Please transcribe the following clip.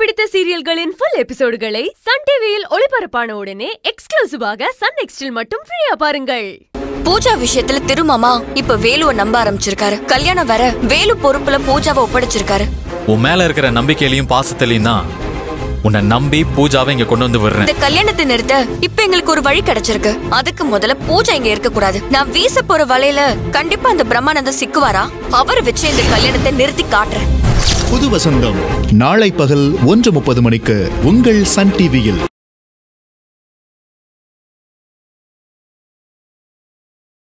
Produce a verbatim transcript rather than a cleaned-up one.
பிடித்த சீரியல்களின் full எபிசோடுகளை Sun T V-யில் ஒளிபரப்பான உடனே எக்ஸ்க்ளூசிவாக Sun Next-இல் மட்டும் ஃப்ரீயா பாருங்கள். பூஜா விஷயத்துல திருமாமா இப்ப வேலுவை நம்ப ஆரம்பிச்சிருக்காரு. கல்யாணம் வர வேலு பொறுப்புல பூஜாவை ஒப்படைச்சிருக்காரு. உன் மேல இருக்கிற நம்பிக்கையிலயும் பாசத்திலயும் தான் உன்னை நம்பி பூஜாவை இங்க கொண்டு வந்து விடுறேன். இந்த கல்யாணத்தை நிறுத்த இப்ப எங்களுக்கு ஒரு வழி கிடைச்சிருக்கு. அதுக்கு முதல்ல பூஜா இங்க இருக்க கூடாது. நான் வீச போற வலையில கண்டிப்பா அந்த பிரம்மானந்த சிக்குவாரா அவர் வச்சு இந்த கல்யாணத்தை நிறுத்தி காட்டுறேன். புது வசந்தம் நாளை பகல் ஒன்று முப்பது மணிக்கு உங்கள் சன் டிவியில்.